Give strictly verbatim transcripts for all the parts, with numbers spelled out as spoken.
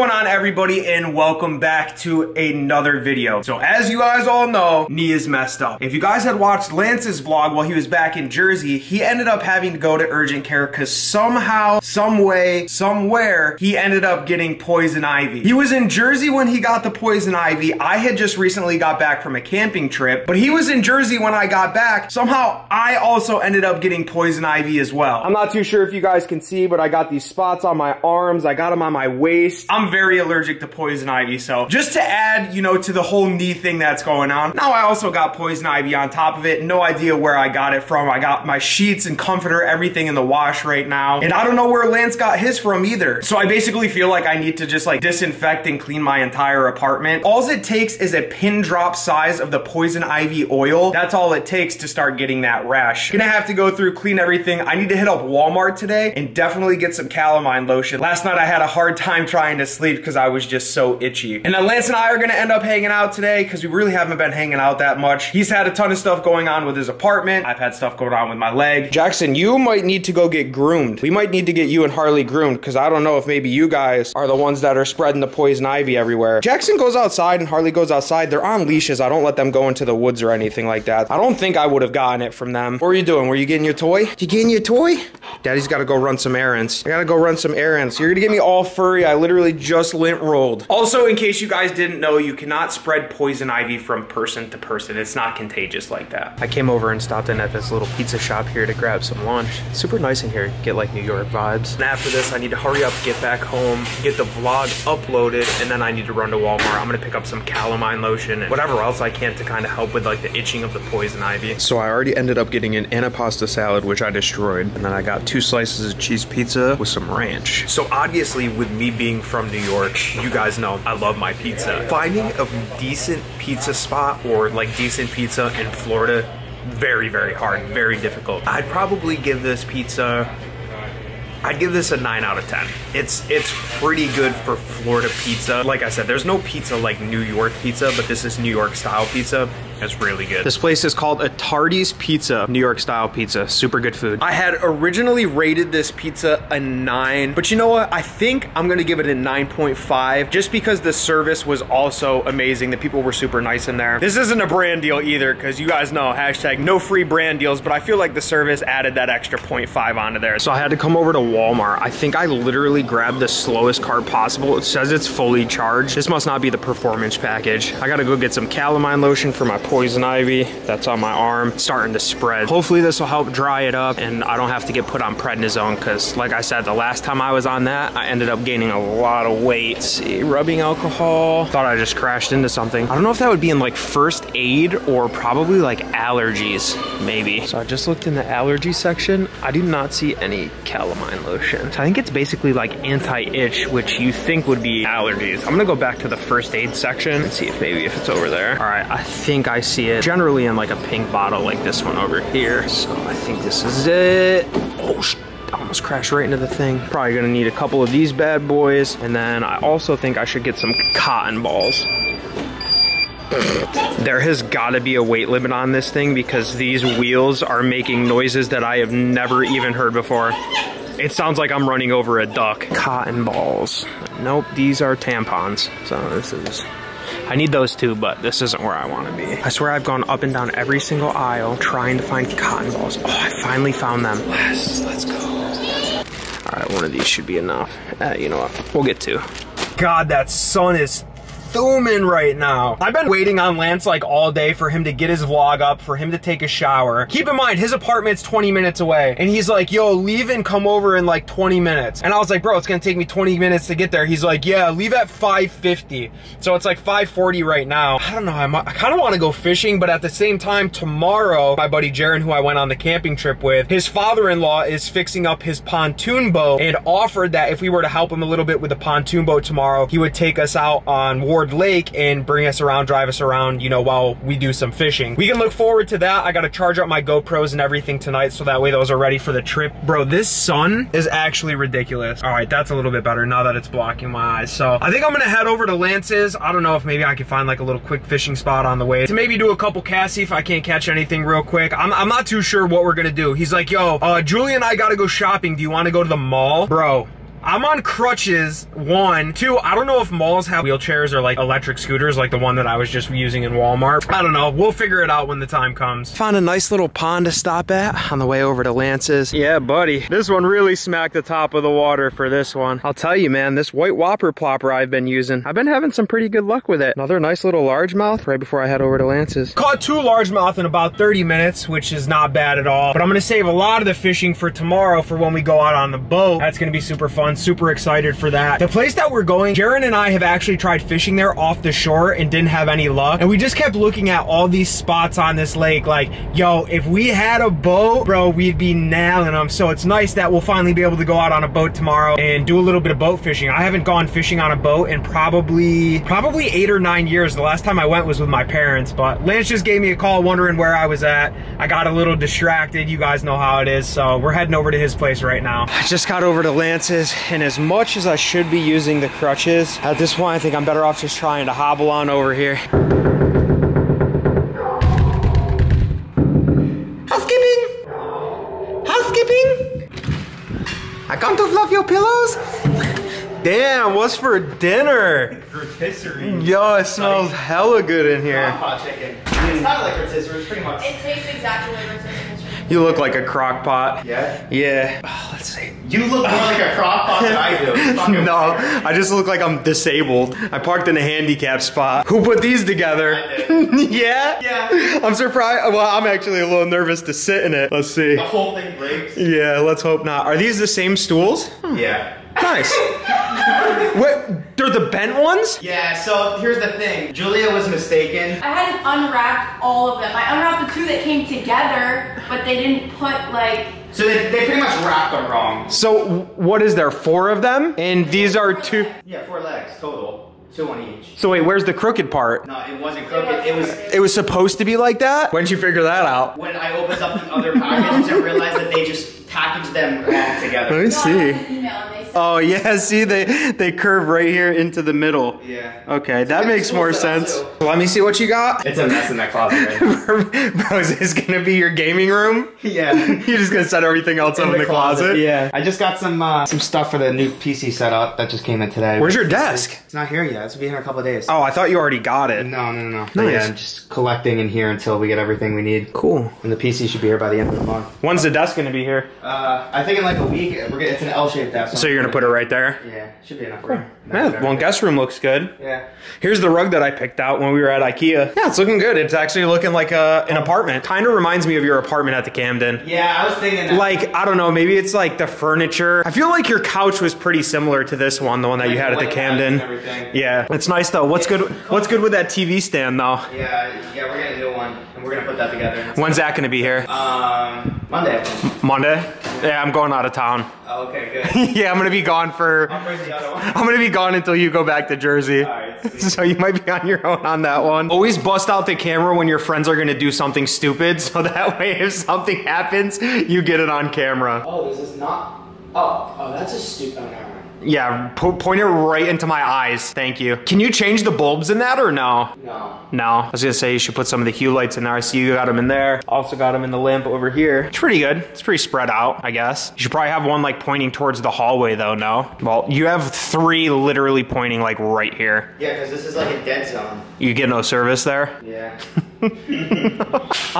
going on, everybody, and welcome back to another video. So as you guys all know, Nia's messed up. If you guys had watched Lance's vlog while he was back in Jersey, he ended up having to go to urgent care because somehow, some way, somewhere, he ended up getting poison ivy. He was in Jersey when he got the poison ivy. I had just recently got back from a camping trip, but he was in Jersey when I got back. Somehow I also ended up getting poison ivy as well. I'm not too sure if you guys can see, but I got these spots on my arms. I got them on my waist. I'm very allergic to poison ivy, so just to add, you know, to the whole knee thing that's going on, now I also got poison ivy on top of it. No idea where I got it from. I got my sheets and comforter, everything in the wash right now, and I don't know where Lance got his from either. So I basically feel like I need to just like disinfect and clean my entire apartment. All it takes is a pin drop size of the poison ivy oil. That's all it takes to start getting that rash. Gonna have to go through, clean everything. I need to hit up Walmart today and definitely get some calamine lotion. Last night I had a hard time trying to sleep because I was just so itchy. And then Lance and I are gonna end up hanging out today because we really haven't been hanging out that much. He's had a ton of stuff going on with his apartment. I've had stuff going on with my leg. Jackson, you might need to go get groomed. We might need to get you and Harley groomed because I don't know if maybe you guys are the ones that are spreading the poison ivy everywhere. Jackson goes outside and Harley goes outside. They're on leashes. I don't let them go into the woods or anything like that. I don't think I would have gotten it from them. What were you doing? Were you getting your toy? You getting your toy? Daddy's gotta go run some errands. I gotta go run some errands. You're gonna get me all furry. I literally just lint rolled. Also, in case you guys didn't know, you cannot spread poison ivy from person to person. It's not contagious like that. I came over and stopped in at this little pizza shop here to grab some lunch. It's super nice in here. Get like New York vibes. And after this, I need to hurry up, get back home, get the vlog uploaded, and then I need to run to Walmart. I'm gonna pick up some calamine lotion and whatever else I can to kind of help with like the itching of the poison ivy. So I already ended up getting an antipasta salad, which I destroyed. And then I got two slices of cheese pizza with some ranch. So obviously with me being from New York, you guys know I love my pizza. Finding a decent pizza spot or like decent pizza in Florida, very, very hard, very difficult. I'd probably give this pizza, I'd give this a nine out of ten. It's it's pretty good for Florida pizza. Like I said, there's no pizza like New York pizza, but this is New York style pizza. It's really good. This place is called Atardi's Pizza, New York style pizza. Super good food. I had originally rated this pizza a nine, but you know what? I think I'm gonna give it a nine point five just because the service was also amazing. The people were super nice in there. This isn't a brand deal either because you guys know, hashtag no free brand deals, but I feel like the service added that extra point five onto there. So I had to come over to Walmart. I think I literally grabbed the slowest card possible. It says it's fully charged. This must not be the performance package. I gotta go get some calamine lotion for my poison ivy that's on my arm. It's starting to spread. Hopefully this will help dry it up and I don't have to get put on prednisone because like I said, the last time I was on that, I ended up gaining a lot of weight. Let's see, rubbing alcohol. Thought I just crashed into something. I don't know if that would be in like first aid or probably like allergies, maybe. So I just looked in the allergy section. I do not see any calamine lotion. So I think it's basically like anti-itch, which you think would be allergies. I'm gonna go back to the first aid section and see if maybe if it's over there. All right, I think I I see it generally in like a pink bottle like this one over here. So I think this is it. Oh, sh almost crashed right into the thing. Probably gonna need a couple of these bad boys. And then I also think I should get some cotton balls. There has got to be a weight limit on this thing because these wheels are making noises that I have never even heard before. It sounds like I'm running over a duck. Cotton balls. Nope, these are tampons. So this is... I need those two, but this isn't where I want to be. I swear I've gone up and down every single aisle trying to find cotton balls. Oh, I finally found them. Yes, let's go. All right, one of these should be enough. Uh, you know what? We'll get two. God, that sun is thumbing right now. I've been waiting on Lance like all day for him to get his vlog up, for him to take a shower. Keep in mind, his apartment's twenty minutes away. And he's like, yo, leave and come over in like twenty minutes. And I was like, bro, it's gonna take me twenty minutes to get there. He's like, yeah, leave at five fifty. So it's like five forty right now. I don't know, I'm, I kind of want to go fishing, but at the same time, tomorrow, my buddy Jaron, who I went on the camping trip with, his father-in-law is fixing up his pontoon boat and offered that if we were to help him a little bit with the pontoon boat tomorrow, he would take us out on war Lake and bring us around, drive us around, you know, while we do some fishing. We can look forward to that. I got to charge up my GoPros and everything tonight so that way those are ready for the trip. Bro, this sun is actually ridiculous. All right, that's a little bit better now that it's blocking my eyes. So I think I'm going to head over to Lance's. I don't know if maybe I can find like a little quick fishing spot on the way to maybe do a couple casts if I can't catch anything real quick. I'm, I'm not too sure what we're going to do. He's like, yo, uh, Julia and I got to go shopping. Do you want to go to the mall? Bro, I'm on crutches, one. Two, I don't know if malls have wheelchairs or like electric scooters like the one that I was just using in Walmart. I don't know, we'll figure it out when the time comes. Found a nice little pond to stop at on the way over to Lance's. Yeah, buddy, this one really smacked the top of the water for this one. I'll tell you, man, this white whopper plopper I've been using, I've been having some pretty good luck with it. Another nice little largemouth right before I head over to Lance's. Caught two largemouth in about thirty minutes, which is not bad at all. But I'm gonna save a lot of the fishing for tomorrow for when we go out on the boat. That's gonna be super fun. Super excited for that. The place that we're going, Jaron and I have actually tried fishing there off the shore and didn't have any luck. And we just kept looking at all these spots on this lake like, yo, if we had a boat, bro, we'd be nailing them. So it's nice that we'll finally be able to go out on a boat tomorrow and do a little bit of boat fishing. I haven't gone fishing on a boat in probably, probably eight or nine years. The last time I went was with my parents, but Lance just gave me a call wondering where I was at. I got a little distracted. You guys know how it is. So we're heading over to his place right now. I just got over to Lance's. And as much as I should be using the crutches, at this point I think I'm better off just trying to hobble on over here. Housekeeping! Housekeeping! I come to fluff your pillows? Damn, what's for dinner? Rotisserie. Yo, it smells hella good in here. Crock-pot chicken. It's not like rotisserie, it's pretty much. It tastes exactly like rotisserie. You look like a crock pot. Yeah? Yeah. Oh, let's see. You look more like a crock pot than I do. No, I just look like I'm disabled. I parked in a handicap spot. Who put these together? I did. Yeah? Yeah. I'm surprised. Well, I'm actually a little nervous to sit in it. Let's see. The whole thing breaks. Yeah, let's hope not. Are these the same stools? Hmm. Yeah. Nice. What? They're the bent ones? Yeah, so here's the thing. Julia was mistaken. I had to unwrap all of them. I unwrapped the two that came together, but they didn't put like... So they, they pretty much wrapped them wrong. So what is there, four of them? And these are two... Yeah, four legs total. Two on each. So wait, where's the crooked part? No, it wasn't crooked. It was It was supposed to be like that? When'd you figure that out? When I opened up the other package and realized that they just packaged them all together. Let me see. Oh yeah, see they they curve right here into the middle. Yeah. Okay, that makes more sense. Let me see what you got. It's a mess in that closet right now. Bro, is this gonna be your gaming room? Yeah. You're just gonna set everything else up in the closet? Yeah. I just got some uh, some stuff for the new P C setup that just came in today. Where's your desk? It's not here yet. It's been here in a couple of days. Oh, I thought you already got it. No, no, no, no. Nice. But yeah, I'm just collecting in here until we get everything we need. Cool. And the P C should be here by the end of the month. When's the desk gonna be here? Uh, I think in like a week. We're gonna, it's an L-shaped desk. So you're gonna put it right there? Yeah, should be enough room. Yeah, well, guest room looks good. Yeah. Here's the rug that I picked out when we were at Ikea. Yeah, it's looking good. It's actually looking like a, an apartment. Kind of reminds me of your apartment at the Camden. Yeah, I was thinking that. Like, I don't know, maybe it's like the furniture. I feel like your couch was pretty similar to this one, the one that like you had at the Camden. Everything. Yeah, it's nice though. What's good? What's good with that T V stand though? Yeah, yeah, we're gonna do one, and we're gonna put that together. When's Zach gonna be here? Um, Monday. Monday? Yeah, I'm going out of town. Oh, okay, good. Yeah, I'm gonna be gone for. I'm, the other one. I'm gonna be gone until you go back to Jersey. All right, so you might be on your own on that one. Always bust out the camera when your friends are gonna do something stupid, so that way if something happens, you get it on camera. Oh, this is not. Oh, oh, that's a stupid. Oh, no. Yeah, po point it right into my eyes. Thank you. Can you change the bulbs in that or no? No. No. I was gonna say you should put some of the hue lights in there. I see you got them in there. Also got them in the lamp over here. It's pretty good. It's pretty spread out, I guess. You should probably have one like pointing towards the hallway though, no? Well, you have three literally pointing like right here. Yeah, because this is like a dead zone. You get no service there? Yeah. I'm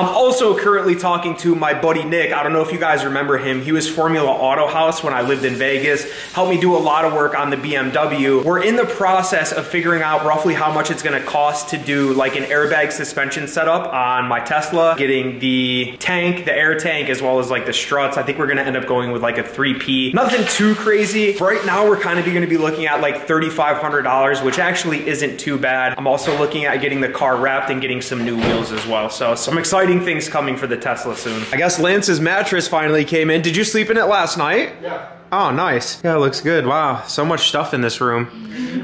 also currently talking to my buddy Nick. I don't know if you guys remember him. He was Formula Auto House when I lived in Vegas. Helped me do a lot of work on the B M W. We're in the process of figuring out roughly how much it's gonna cost to do like an airbag suspension setup on my Tesla, getting the tank, the air tank, as well as like the struts. I think we're gonna end up going with like a three P. Nothing too crazy. Right now we're kind of gonna be looking at like thirty-five hundred dollars, which actually isn't too bad. I'm also looking at getting the car wrapped and getting some new wheels as well. So some exciting things coming for the Tesla soon. I guess Lance's mattress finally came in. Did you sleep in it last night? Yeah. Oh, nice. Yeah, it looks good. Wow, so much stuff in this room.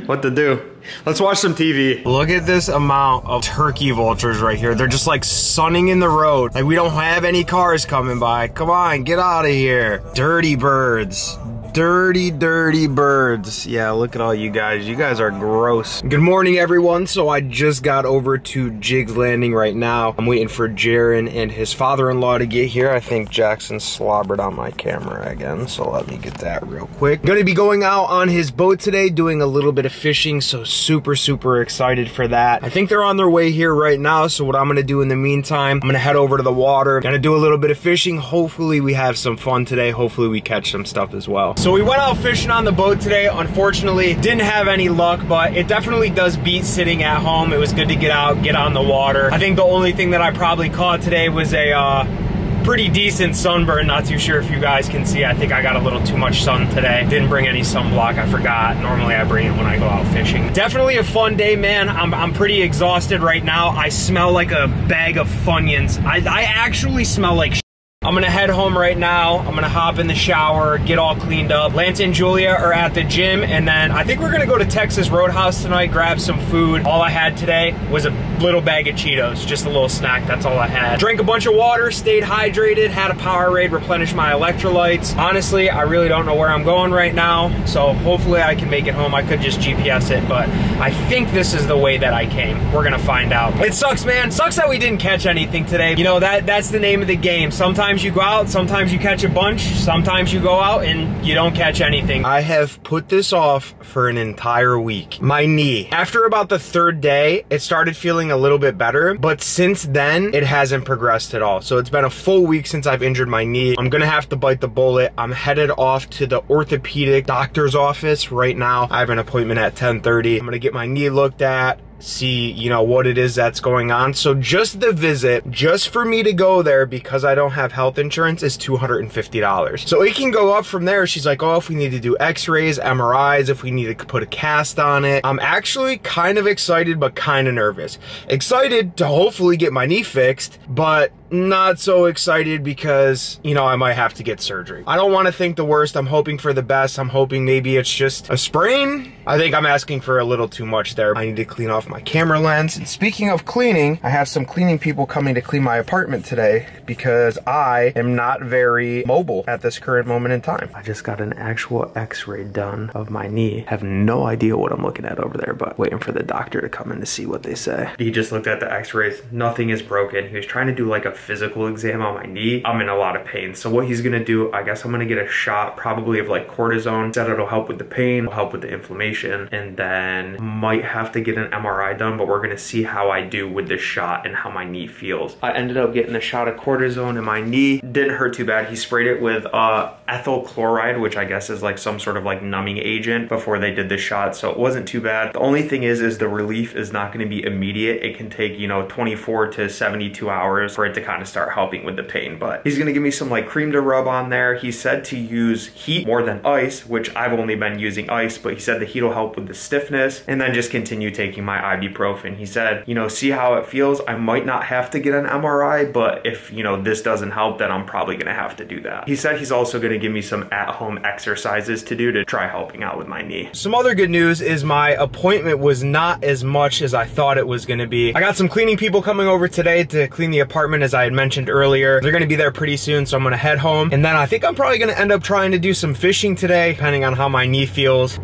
What to do? Let's watch some T V. Look at this amount of turkey vultures right here. They're just like sunning in the road. Like we don't have any cars coming by. Come on, get out of here. Dirty birds. Dirty, dirty birds. Yeah, look at all you guys. You guys are gross. Good morning, everyone. So I just got over to Jigs Landing right now. I'm waiting for Jaron and his father-in-law to get here. I think Jackson slobbered on my camera again, so let me get that real quick. Gonna be going out on his boat today, doing a little bit of fishing, so super, super excited for that. I think they're on their way here right now, so what I'm gonna do in the meantime, I'm gonna head over to the water, gonna do a little bit of fishing. Hopefully we have some fun today. Hopefully we catch some stuff as well. So we went out fishing on the boat today. Unfortunately, didn't have any luck, but it definitely does beat sitting at home. It was good to get out, get on the water. I think the only thing that I probably caught today was a uh, pretty decent sunburn. Not too sure if you guys can see. I think I got a little too much sun today. Didn't bring any sunblock, I forgot. Normally I bring it when I go out fishing. Definitely a fun day, man. I'm, I'm pretty exhausted right now. I smell like a bag of Funyuns. I, I actually smell like shit. I'm gonna head home right now. I'm gonna hop in the shower, get all cleaned up. Lance and Julia are at the gym, and then I think we're gonna go to Texas Roadhouse tonight, grab some food. All I had today was a little bag of Cheetos, just a little snack, that's all I had. Drank a bunch of water, stayed hydrated, had a Powerade, replenished my electrolytes. Honestly, I really don't know where I'm going right now, so hopefully I can make it home. I could just G P S it, but I think this is the way that I came. We're gonna find out. It sucks, man. Sucks that we didn't catch anything today. You know, that that's the name of the game. Sometimes you go out, sometimes you catch a bunch, sometimes you go out and you don't catch anything. I have put this off for an entire week. My knee. After about the third day, it started feeling a little bit better, but since then, it hasn't progressed at all. So it's been a full week since I've injured my knee. I'm gonna have to bite the bullet. I'm headed off to the orthopedic doctor's office right now. I have an appointment at ten thirty. I'm gonna get my knee looked at, see, you know, what it is that's going on. So just the visit, just for me to go there because I don't have health insurance, is two hundred fifty dollars. So it can go up from there. She's like, oh, if we need to do x-rays, M R Is, if we need to put a cast on it. I'm actually kind of excited, but kind of nervous. Excited to hopefully get my knee fixed, but not so excited because, you know, I might have to get surgery. I don't want to think the worst. I'm hoping for the best. I'm hoping maybe it's just a sprain. I think I'm asking for a little too much there. I need to clean off my camera lens. And speaking of cleaning, I have some cleaning people coming to clean my apartment today because I am not very mobile at this current moment in time. I just got an actual x-ray done of my knee. Have no idea what I'm looking at over there, but waiting for the doctor to come in to see what they say. He just looked at the x-rays. Nothing is broken. He was trying to do like a physical exam on my knee. I'm in a lot of pain. So what he's gonna do, I guess I'm gonna get a shot probably of like cortisone. Said it'll help with the pain, it'll help with the inflammation, and then might have to get an M R I done, but we're gonna see how I do with the shot and how my knee feels. I ended up getting a shot of cortisone in my knee. Didn't hurt too bad. He sprayed it with uh, ethyl chloride, which I guess is like some sort of like numbing agent before they did the shot. So it wasn't too bad. The only thing is, is the relief is not gonna be immediate. It can take, you know, twenty-four to seventy-two hours for it to kind of start helping with the pain, but he's gonna give me some like cream to rub on there. He said to use heat more than ice, which I've only been using ice, but he said the heat will help with the stiffness, and then just continue taking my ibuprofen. He said, you know, see how it feels. I might not have to get an M R I, but if, you know, this doesn't help, then I'm probably gonna have to do that. He said he's also gonna give me some at-home exercises to do to try helping out with my knee. Some other good news is my appointment was not as much as I thought it was gonna be. I got some cleaning people coming over today to clean the apartment, as I had mentioned earlier. They're gonna be there pretty soon, so I'm gonna head home. And then I think I'm probably gonna end up trying to do some fishing today, depending on how my knee feels.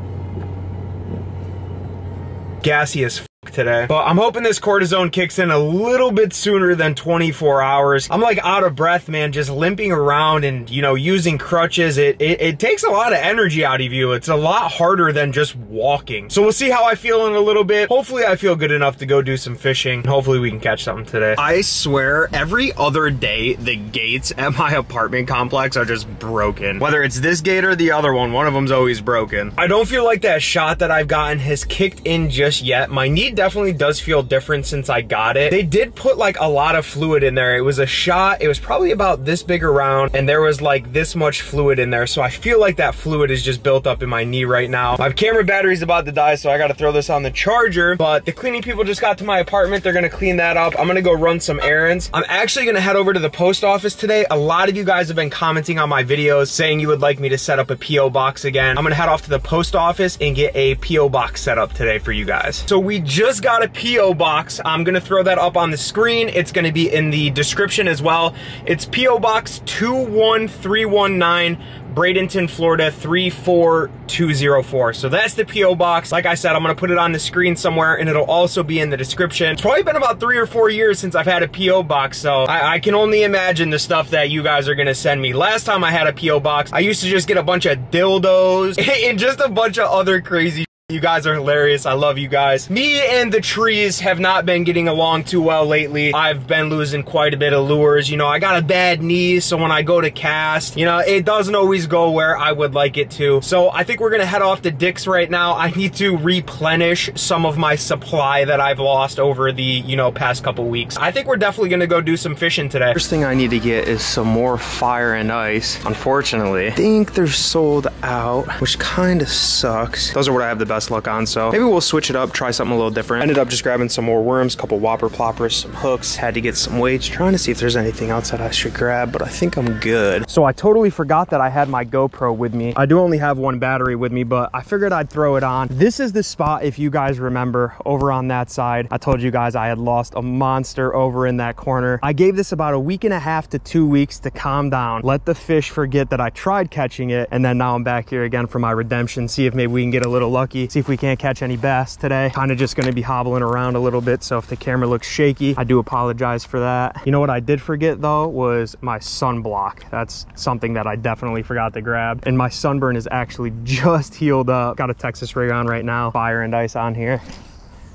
Gassy as f today. But I'm hoping this cortisone kicks in a little bit sooner than twenty-four hours. I'm like out of breath, man, just limping around and, you know, using crutches. It, it, it takes a lot of energy out of you. It's a lot harder than just walking. So we'll see how I feel in a little bit. Hopefully I feel good enough to go do some fishing. Hopefully we can catch something today. I swear every other day, the gates at my apartment complex are just broken. Whether it's this gate or the other one, one of them's always broken. I don't feel like that shot that I've gotten has kicked in just yet. My knee definitely does feel different since I got it. They did put like a lot of fluid in there. It was a shot. It was probably about this big around, and there was like this much fluid in there. So I feel like that fluid is just built up in my knee right now. My camera battery's about to die, so I gotta throw this on the charger. But the cleaning people just got to my apartment. They're gonna clean that up. I'm gonna go run some errands. I'm actually gonna head over to the post office today. A lot of you guys have been commenting on my videos saying you would like me to set up a P O box again. I'm gonna head off to the post office and get a P O box set up today for you guys. So we just just got a P O box. I'm gonna throw that up on the screen. It's gonna be in the description as well. It's P O Box two one three one nine, Bradenton, Florida three four two zero four. So that's the P O box. Like I said, I'm gonna put it on the screen somewhere and it'll also be in the description. It's probably been about three or four years since I've had a P O box, so I, I can only imagine the stuff that you guys are gonna send me. Last time I had a P O box, I used to just get a bunch of dildos and just a bunch of other crazy. You guys are hilarious. I love you guys. Me and the trees have not been getting along too well lately. I've been losing quite a bit of lures. You know, I got a bad knee, so when I go to cast, you know, it doesn't always go where I would like it to. So I think we're gonna head off to Dick's right now. I need to replenish some of my supply that I've lost over the, you know, past couple weeks. I think we're definitely gonna go do some fishing today. First thing I need to get is some more fire and ice. Unfortunately, I think they're sold out, which kind of sucks. Those are what I have the best luck on, so maybe we'll switch it up, try something a little different. Ended up just grabbing some more worms, couple whopper ploppers, some hooks, had to get some weights, trying to see if there's anything else that I should grab, but I think I'm good. So I totally forgot that I had my GoPro with me. I do only have one battery with me, but I figured I'd throw it on. This is the spot, if you guys remember, over on that side. I told you guys I had lost a monster over in that corner. I gave this about a week and a half to two weeks to calm down, let the fish forget that I tried catching it, and then now I'm back here again for my redemption, see if maybe we can get a little lucky. See if we can't catch any bass today. Kind of just going to be hobbling around a little bit, so if the camera looks shaky, I do apologize for that. You know what I did forget though was my sunblock. That's something that I definitely forgot to grab, and my sunburn is actually just healed up. Got a Texas rig on right now, fire and ice on here.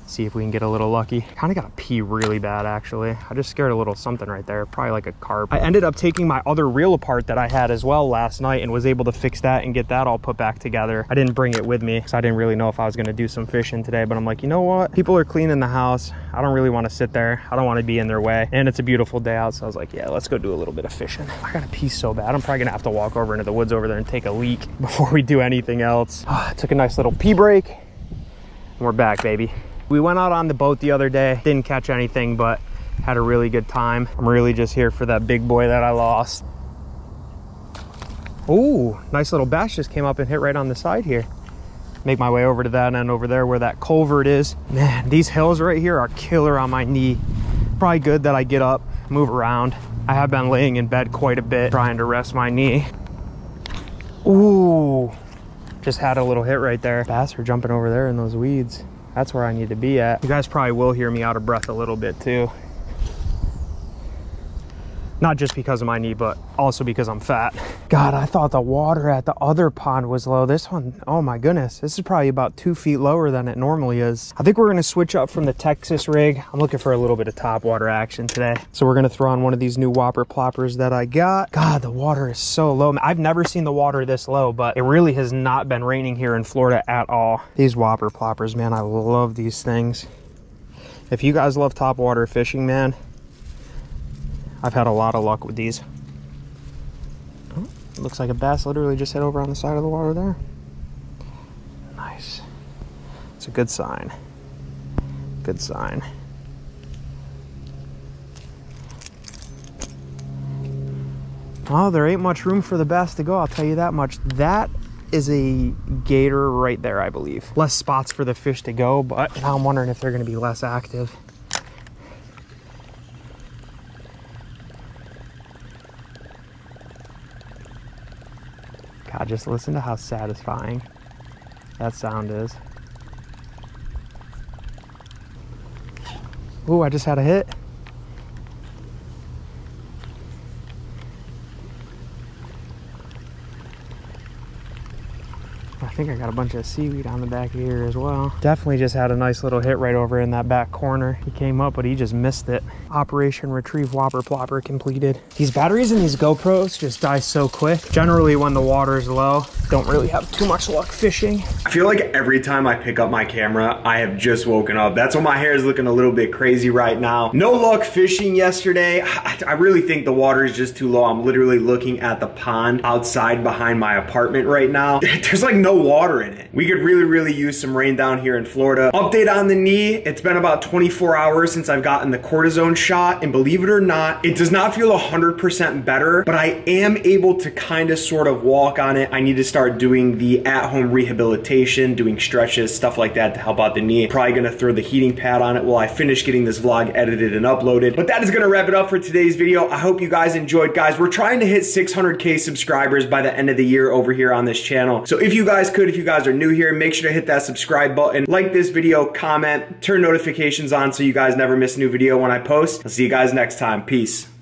See if we can get a little lucky. Kind of got to pee really bad, actually. I just scared a little something right there, probably like a carp. I ended up taking my other reel apart that I had as well last night and was able to fix that and get that all put back together. I didn't bring it with me because I didn't really know if I was going to do some fishing today, but I'm like, you know what? People are cleaning the house. I don't really want to sit there. I don't want to be in their way. And it's a beautiful day out, so I was like, yeah, let's go do a little bit of fishing. I got to pee so bad. I'm probably going to have to walk over into the woods over there and take a leak before we do anything else. Oh, took a nice little pee break, and we're back, baby. We went out on the boat the other day, didn't catch anything, but had a really good time. I'm really just here for that big boy that I lost. Ooh, nice little bass just came up and hit right on the side here. Make my way over to that end over there where that culvert is. Man, these hills right here are killer on my knee. Probably good that I get up, move around. I have been laying in bed quite a bit, trying to rest my knee. Ooh, just had a little hit right there. Bass are jumping over there in those weeds. That's where I need to be at. You guys probably will hear me out of breath a little bit too. Not just because of my knee, but also because I'm fat. God, I thought the water at the other pond was low. This one, oh my goodness. This is probably about two feet lower than it normally is. I think we're gonna switch up from the Texas rig. I'm looking for a little bit of topwater action today. So we're gonna throw on one of these new whopper ploppers that I got. God, the water is so low. I've never seen the water this low, but it really has not been raining here in Florida at all. These whopper ploppers, man, I love these things. If you guys love topwater fishing, man, I've had a lot of luck with these. Oh, looks like a bass literally just hit over on the side of the water there. Nice. It's a good sign. Good sign. Well, there ain't much room for the bass to go, I'll tell you that much. That is a gator right there, I believe. Less spots for the fish to go, but now I'm wondering if they're going to be less active. God, just listen to how satisfying that sound is. Ooh, I just had a hit. I think I got a bunch of seaweed on the back of here as well. Definitely just had a nice little hit right over in that back corner. He came up, but he just missed it. Operation Retrieve Whopper Plopper completed. These batteries in these GoPros just die so quick. Generally when the water is low, don't really have too much luck fishing. I feel like every time I pick up my camera, I have just woken up. That's why my hair is looking a little bit crazy right now. No luck fishing yesterday. I, I really think the water is just too low. I'm literally looking at the pond outside behind my apartment right now. There's like no no water in it. We could really, really use some rain down here in Florida. Update on the knee. It's been about twenty-four hours since I've gotten the cortisone shot, and believe it or not, it does not feel one hundred percent better, but I am able to kind of sort of walk on it. I need to start doing the at-home rehabilitation, doing stretches, stuff like that to help out the knee. Probably gonna throw the heating pad on it while I finish getting this vlog edited and uploaded. But that is gonna wrap it up for today's video. I hope you guys enjoyed. Guys, we're trying to hit six hundred K subscribers by the end of the year over here on this channel. So if you guys could, if you guys are new here, make sure to hit that subscribe button, like this video, comment, turn notifications on so you guys never miss a new video when I post. I'll see you guys next time. Peace.